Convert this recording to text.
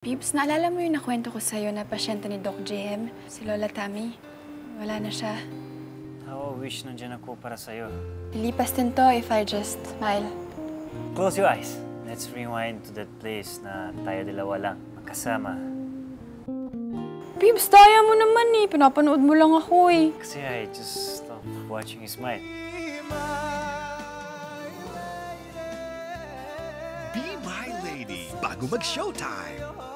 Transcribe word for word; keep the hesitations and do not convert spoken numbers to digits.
Bibs, naalala mo yung nakwento ko sa'yo na pasyente ni Doc J M, si Lola Tammy? Wala na siya. How I wish nandiyan ako para sa'yo. Lilipas din to if I just smile. Close your eyes. Let's rewind to that place na tayo dalawa lang, magkasama. Bibs, daya mo naman eh. Pinapanood mo lang ako eh. Kasi I just love watching you smile. Be my lady bago mag-showtime.